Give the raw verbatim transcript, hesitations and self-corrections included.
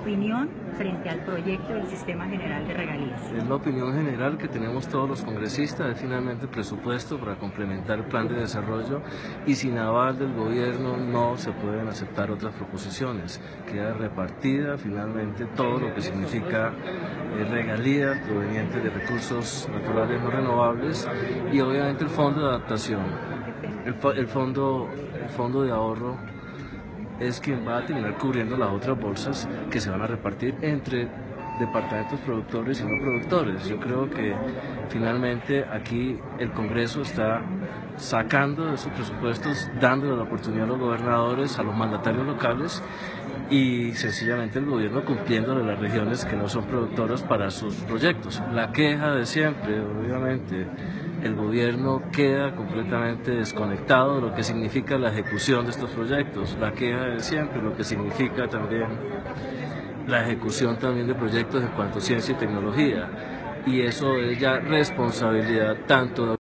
Opinión frente al proyecto del Sistema General de Regalías. Es la opinión general que tenemos todos los congresistas, es finalmente el presupuesto para complementar el plan de desarrollo y sin aval del gobierno no se pueden aceptar otras proposiciones. Queda repartida finalmente todo lo que significa regalías provenientes de recursos naturales no renovables y obviamente el fondo de adaptación, el, el, fondo, el fondo de ahorro es quien va a terminar cubriendo las otras bolsas que se van a repartir entre departamentos productores y no productores. Yo creo que finalmente aquí el Congreso está sacando de sus presupuestos, dándole la oportunidad a los gobernadores, a los mandatarios locales y sencillamente el gobierno cumpliéndole las regiones que no son productoras para sus proyectos. La queja de siempre, obviamente. El gobierno queda completamente desconectado de lo que significa la ejecución de estos proyectos, la queja de siempre, lo que significa también la ejecución también de proyectos en cuanto a ciencia y tecnología, y eso es ya responsabilidad tanto de